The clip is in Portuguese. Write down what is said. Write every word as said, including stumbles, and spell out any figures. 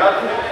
Obrigado.